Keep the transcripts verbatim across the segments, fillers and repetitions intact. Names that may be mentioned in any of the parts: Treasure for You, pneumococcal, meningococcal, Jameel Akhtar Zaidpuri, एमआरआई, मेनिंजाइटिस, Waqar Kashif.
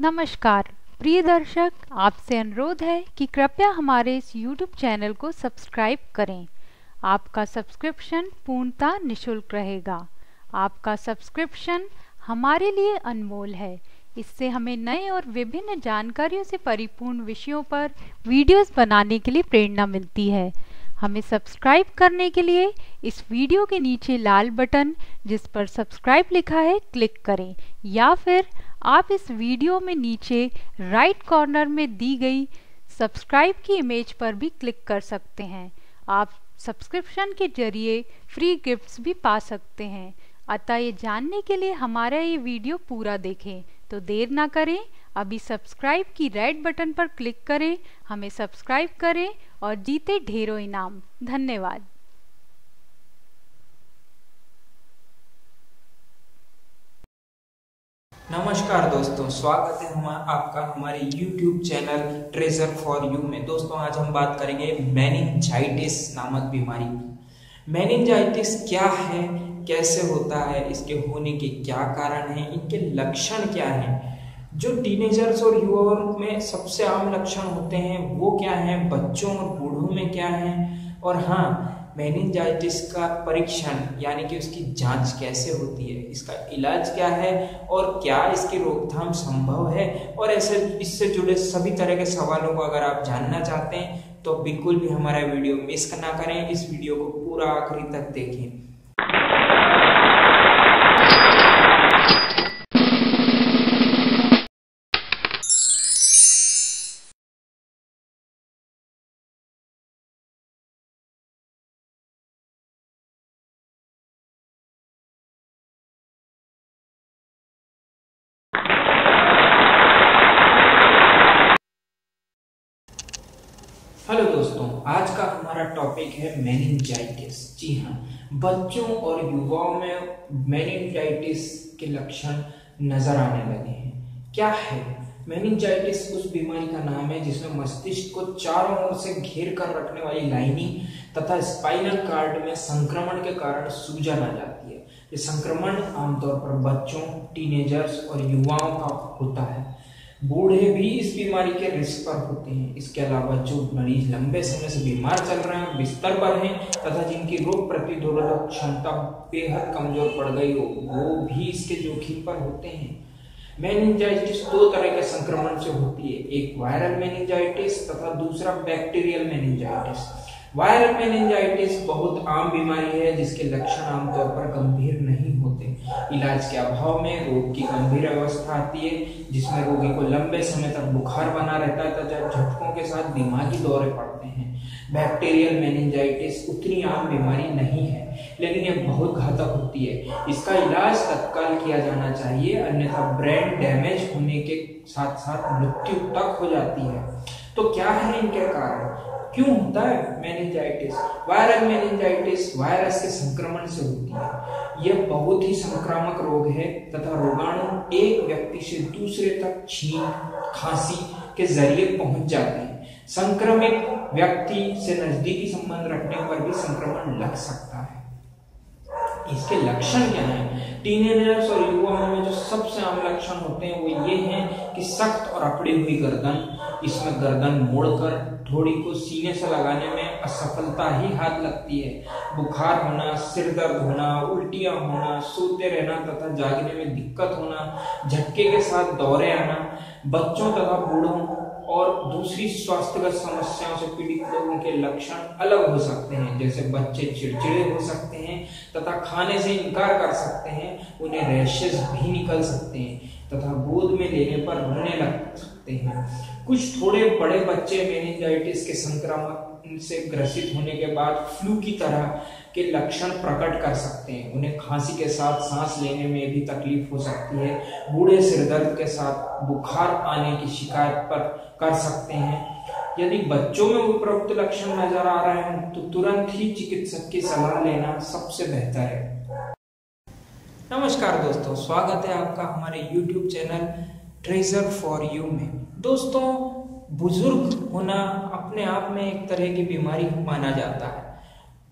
नमस्कार प्रिय दर्शक, आपसे अनुरोध है कि कृपया हमारे इस YouTube चैनल को सब्सक्राइब करें। आपका सब्सक्रिप्शन पूर्णतः निशुल्क रहेगा। आपका सब्सक्रिप्शन हमारे लिए अनमोल है। इससे हमें नए और विभिन्न जानकारियों से परिपूर्ण विषयों पर वीडियोस बनाने के लिए प्रेरणा मिलती है। हमें सब्सक्राइब करने के लिए इस वीडियो के नीचे लाल बटन जिस पर सब्सक्राइब लिखा है क्लिक करें, या फिर आप इस वीडियो में नीचे राइट कॉर्नर में दी गई सब्सक्राइब की इमेज पर भी क्लिक कर सकते हैं। आप सब्सक्रिप्शन के जरिए फ्री गिफ्ट्स भी पा सकते हैं। अतः ये जानने के लिए हमारा ये वीडियो पूरा देखें। तो देर ना करें, अभी सब्सक्राइब की रेड बटन पर क्लिक करें, हमें सब्सक्राइब करें और जीते ढेरों इनाम। धन्यवाद। नमस्कार दोस्तों, स्वागत है हम आपका हमारे YouTube channel treasure for you में। दोस्तों आज हम बात करेंगे मेनिंजाइटिस नामक बीमारी की। मेनिंजाइटिस क्या है, कैसे होता है, इसके होने के क्या कारण हैं, इनके लक्षण क्या हैं। जो टीनेजर्स और युवाओं में सबसे आम लक्षण होते हैं वो क्या हैं, बच्चों और बूढ़ों में क्या हैं, और हाँ मेनिंजाइटिस का परीक्षण यानी कि उसकी जांच कैसे होती है, इसका इलाज क्या है और क्या इसकी रोकथाम संभव है, और ऐसे इससे जुड़े सभी तरह के सवालों को अगर आप जानना चाहते हैं तो बिल्कुल भी हमारा वीडियो मिस ना करें। इस वीडियो को पूरा आखिरी तक देखें। हेलो दोस्तों, आज का हमारा टॉपिक है मेनिंजाइटिस। जी हाँ, बच्चों और युवाओं में मेनिंजाइटिस के लक्षण नजर आने लगे हैं। क्या है मेनिंजाइटिस? उस बीमारी का नाम है जिसमें मस्तिष्क को चारों ओर से घेर कर रखने वाली लाइनिंग तथा स्पाइनल कार्ड में संक्रमण के कारण सूजन आ जाती है। ये संक्रमण आमतौर पर बच्चों, टीनेजर्स और युवाओं का होता है। बूढ़े भी इस बीमारी के रिस्क पर होते हैं। इसके अलावा जो मरीज लंबे समय से बीमार चल रहे हैं, बिस्तर पर हैं तथा जिनकी रोग प्रतिरोधक क्षमता बेहद कमजोर पड़ गई हो, वो भी इसके जोखिम पर होते हैं। मेनिंजाइटिस दो तरह के संक्रमण से होती है, एक वायरल मेनिंजाइटिस तथा दूसरा बैक्टीरियल मेनिंजाइटिस। वायरल मेनिंजाइटिस बहुत आम बीमारी है जिसके लक्षण आमतौर पर गंभीर नहीं होते। इलाज के अभाव में रोग की गंभीर अवस्था आती है जिसमें रोगी को लंबे समय तक बुखार बना रहता है तथा झटकों के साथ दिमागी दौरे पड़ते हैं। बैक्टीरियल मेनिंजाइटिस उतनी आम बीमारी नहीं है लेकिन यह बहुत घातक होती है। इसका इलाज तत्काल किया जाना चाहिए, अन्यथा ब्रेन डैमेज होने के साथ साथ मृत्यु तक हो जाती है। तो क्या है इनके कारण, क्यों होता है मेनिंजाइटिस? वायरल मेनिंजाइटिस वायरस के संक्रमण से होती है। यह बहुत ही संक्रामक रोग है तथा रोगाणु एक व्यक्ति से दूसरे तक छींक, खांसी के जरिए पहुंच जाते हैं। संक्रमित व्यक्ति से नजदीकी संबंध रखने पर भी संक्रमण लग सकता है। इसके लक्षण क्या हैं? टीनेजर्स और युवाओं में जो सबसे आम लक्षण होते हैं वो ये हैं कि सख्त और अकड़ी हुई गर्दन, इसमें गर्दन मोड़कर थोड़ी को सीने से लगाने में असफलता ही हाथ लगती है। बुखार होना, सिर दर्द होना, उल्टियां होना, सोते रहना तथा जागने में दिक्कत होना, झटके के साथ दौरे आना। बच्चों तथा बूढ़ों और दूसरी स्वास्थ्यगत समस्याओं से पीड़ित लोगों के लक्षण अलग हो सकते हैं, जैसे बच्चे चिड़चिड़े हो सकते हैं तथा खाने से इनकार कर सकते हैं, उन्हें रैशेस भी निकल सकते हैं तथा गोद में लेने पर रोने लग सकते हैं। कुछ थोड़े बड़े बच्चे मेनिंजाइटिस के संक्रमण से ग्रसित होने के बाद फ्लू की तरह के लक्षण प्रकट कर सकते हैं। उन्हें खांसी के साथ सांस लेने में भी तकलीफ हो सकती है। बूढ़े सिरदर्द के साथ बुखार आने की शिकायत पर कर सकते हैं। यदि बच्चों में उपरोक्त लक्षण नजर आ रहे हैं तो तुरंत ही चिकित्सक की सलाह लेना सबसे बेहतर है। नमस्कार दोस्तों, स्वागत है आपका हमारे YouTube channel treasure for you में। दोस्तों बुजुर्ग होना अपने आप में एक तरह की बीमारी माना जाता है।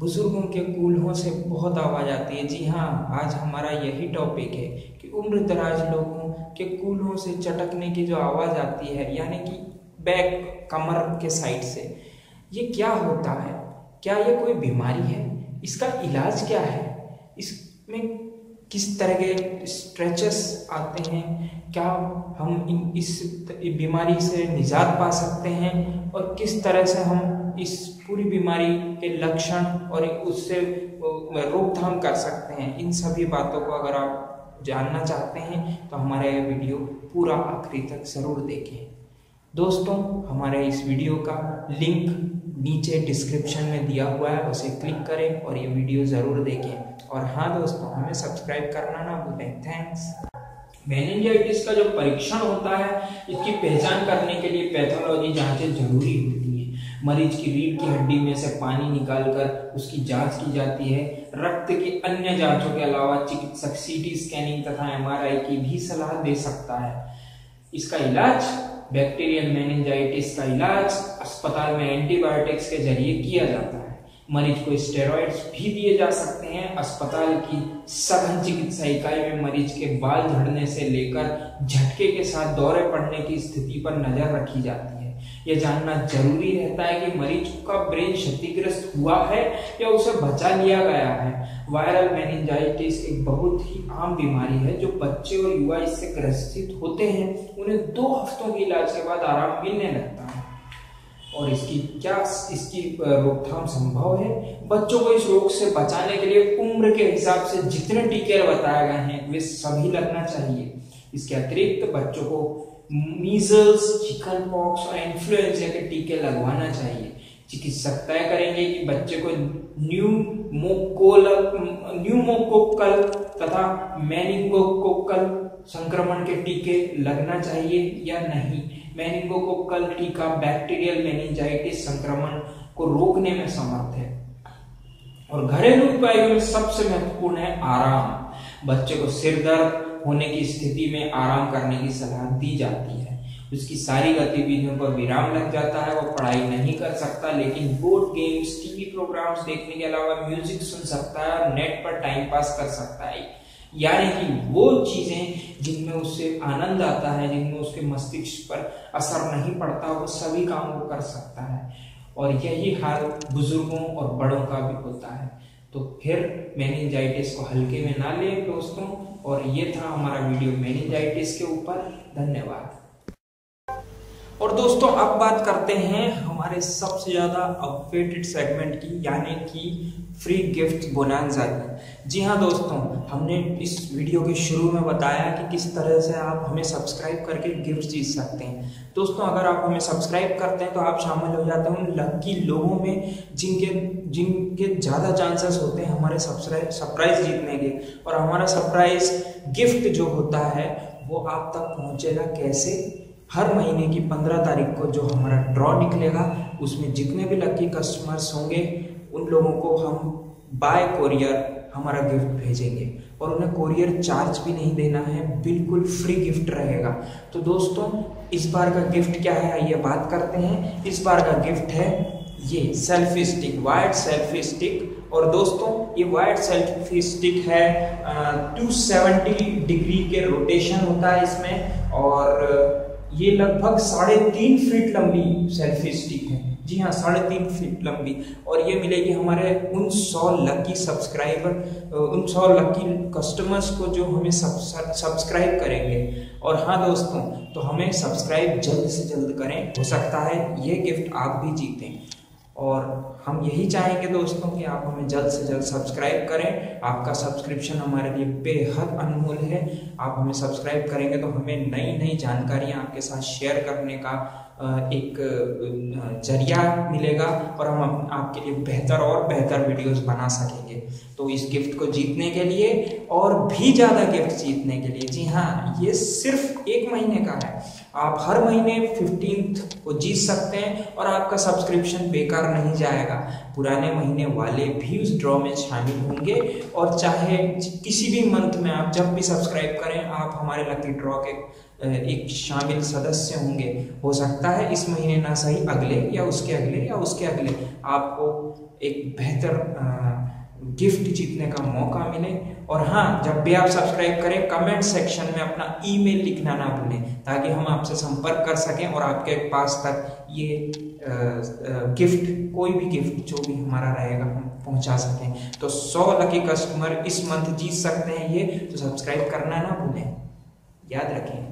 बुजुर्गों के कूल्हों से बहुत आवाज़ आती है। जी हाँ, आज हमारा यही टॉपिक है कि उम्र दराज लोगों के कूल्हों से चटकने की जो आवाज़ आती है, यानी कि बैक कमर के साइड से, ये क्या होता है? क्या ये कोई बीमारी है? इसका इलाज क्या है? इसमें किस तरह के स्ट्रेचेस आते हैं? क्या हम इन इस बीमारी से निजात पा सकते हैं? और किस तरह से हम इस पूरी बीमारी के लक्षण और उससे रोकथाम कर सकते हैं? इन सभी बातों को अगर आप जानना चाहते हैं तो हमारा यह वीडियो पूरा आखिरी तक ज़रूर देखें। दोस्तों, हमारे इस वीडियो का लिंक नीचे डिस्क्रिप्शन में दिया हुआ है, उसे क्लिक करें और ये वीडियो ज़रूर देखें। और हाँ दोस्तों, हमें सब्सक्राइब करना ना भूलें। थैंक्स। मेनिंजाइटिस का जो परीक्षण होता है, इसकी पहचान करने के लिए पैथोलॉजी जाँचें जरूरी होती है। मरीज की रीढ़ की हड्डी में से पानी निकालकर उसकी जांच की जाती है। रक्त की अन्य जांचों के अलावा चिकित्सक सीटी स्कैनिंग तथा एमआरआई की भी सलाह दे सकता है। इसका इलाज, बैक्टीरियल मेनिंजाइटिस का इलाज अस्पताल में एंटीबायोटिक्स के जरिए किया जाता है। मरीज को स्टेरॉइड्स भी दिए जा सकते हैं। अस्पताल की सघन चिकित्सा इकाई में मरीज के बाल झड़ने से लेकर झटके के साथ दौरे पड़ने की स्थिति पर नजर रखी जाती है। यह जानना जरूरी रहता है कि मरीज का ब्रेन क्षतिग्रस्त हुआ है या उसे बचा लिया गया है। वायरल मेनिंजाइटिस एक बहुत ही आम बीमारी है। जो बच्चे और युवा इससे ग्रसित होते हैं, उन्हें दो हफ्तों के इलाज के बाद आराम मिलने लगता है। और इसकी क्या इसकी रोकथाम संभव है? बच्चों को इस रोग से बचाने के लिए उम्र के हिसाब से जितने टीके बताए गए हैं वे सभी लगना चाहिए। इसके अतिरिक्त तो बच्चों को मीजल्स, चिकन पॉक्स और इन्फ्लुएंजा के टीके लगवाना चाहिए। चिकित्सक तय करेंगे कि बच्चे को न्यूमोकोल न्यूमोकोकल तथा मेनिंगोकोकल संक्रमण के टीके लगना चाहिए या नहीं। मेनिंगोकोकल टीका बैक्टीरियल मेनिंजाइटिस संक्रमण को रोकने में समर्थ है। और घरेलू उपायों में सबसे महत्वपूर्ण है आराम। बच्चे को सिर दर्द होने की स्थिति में आराम करने की सलाह दी जाती है। उसकी सारी गतिविधियों पर विराम लग जाता है। वो पढ़ाई नहीं कर सकता, लेकिन बोर्ड गेम्स, टीवी प्रोग्राम्स देखने के अलावा म्यूजिक सुन सकता है और नेट पर टाइम पास कर सकता है। यानी कि वो चीजें जिनमें उससे आनंद आता है, जिनमें उसके मस्तिष्क पर असर नहीं पड़ता, वो सभी काम वो कर सकता है। और यही हाल बुजुर्गों और बड़ों का भी होता है। तो फिर मेनिंजाइटिस को हल्के में ना लें दोस्तों। और ये था हमारा वीडियो मेनिंजाइटिस के ऊपर। धन्यवाद। और दोस्तों, अब बात करते हैं हमारे सबसे ज़्यादा अपडेटेड सेगमेंट की, यानी कि फ्री गिफ्ट बोनांजा की। जी हाँ दोस्तों, हमने इस वीडियो के शुरू में बताया कि किस तरह से आप हमें सब्सक्राइब करके गिफ्ट जीत सकते हैं। दोस्तों, अगर आप हमें सब्सक्राइब करते हैं तो आप शामिल हो जाते हैं उन लकी लोगों में जिनके जिनके ज़्यादा चांसेस होते हैं हमारे सब्सक्राइब सरप्राइज़ जीतने के। और हमारा सरप्राइज़ गिफ्ट जो होता है वो आप तक पहुँचेगा कैसे? हर महीने की पंद्रह तारीख को जो हमारा ड्रॉ निकलेगा, उसमें जितने भी लकी कस्टमर्स होंगे उन लोगों को हम बाय कोरियर हमारा गिफ्ट भेजेंगे और उन्हें कोरियर चार्ज भी नहीं देना है। बिल्कुल फ्री गिफ्ट रहेगा। तो दोस्तों, इस बार का गिफ्ट क्या है, ये बात करते हैं। इस बार का गिफ्ट है ये selfie stick, wired selfie stick. और दोस्तों, ये वायर्ड सेल्फी स्टिक है, टू सेवेंटी डिग्री के रोटेशन होता है इसमें। और ये लगभग साढ़े तीन फीट लंबी सेल्फी स्टिक है। जी हाँ, साढ़े तीन फीट लंबी। और ये मिलेगी हमारे उन सौ लकी सब्सक्राइबर उन सौ लकी कस्टमर्स को जो हमें सब सब्सक्राइब करेंगे। और हाँ दोस्तों, तो हमें सब्सक्राइब जल्द से जल्द करें। हो सकता है ये गिफ्ट आप भी जीतें। और हम यही चाहेंगे दोस्तों कि आप हमें जल्द से जल्द सब्सक्राइब करें। आपका सब्सक्रिप्शन हमारे लिए बेहद अनमोल है। आप हमें सब्सक्राइब करेंगे तो हमें नई नई जानकारियाँ आपके साथ शेयर करने का एक जरिया मिलेगा और हम आपके लिए बेहतर और बेहतर वीडियोस बना सकेंगे। तो इस गिफ्ट को जीतने के लिए और भी ज़्यादा गिफ्ट जीतने के लिए, जी हाँ, ये सिर्फ एक महीने का है। आप हर महीने फिफ्टीन्थ को जीत सकते हैं और आपका सब्सक्रिप्शन बेकार नहीं जाएगा। पुराने महीने वाले भी उस ड्रॉ में शामिल होंगे। और चाहे किसी भी मंथ में आप जब भी सब्सक्राइब करें, आप हमारे लकी ड्रॉ के एक शामिल सदस्य होंगे। हो सकता है इस महीने ना सही अगले या उसके अगले या उसके अगले आपको एक बेहतर गिफ्ट जीतने का मौका मिले। और हाँ, जब भी आप सब्सक्राइब करें कमेंट सेक्शन में अपना ईमेल लिखना ना भूलें ताकि हम आपसे संपर्क कर सकें और आपके पास तक ये आ, आ, गिफ्ट, कोई भी गिफ्ट जो भी हमारा रहेगा हम पहुंचा सकें। तो सौ लकी कस्टमर इस मंथ जीत सकते हैं ये, तो सब्सक्राइब करना ना भूलें, याद रखें।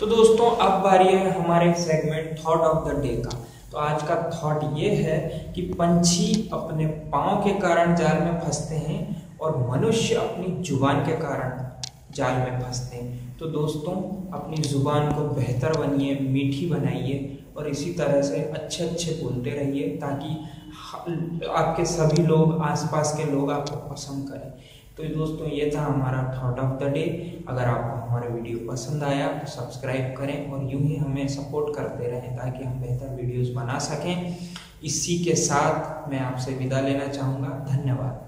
तो दोस्तों अब बारी है हमारे segment thought of the day का। तो आज का थॉट ये है कि पंछी अपने पाँव के कारण जाल में फंसते हैं और मनुष्य अपनी जुबान के कारण जाल में फंसते हैं। तो दोस्तों अपनी जुबान को बेहतर बनिए, मीठी बनाइए और इसी तरह से अच्छे अच्छे बोलते रहिए ताकि आपके सभी लोग, आसपास के लोग आपको पसंद करें। तो दोस्तों ये था हमारा थॉट ऑफ द डे। अगर आपको हमारा वीडियो पसंद आया तो सब्सक्राइब करें और यूं ही हमें सपोर्ट करते रहें ताकि हम बेहतर वीडियोस बना सकें। इसी के साथ मैं आपसे विदा लेना चाहूँगा। धन्यवाद।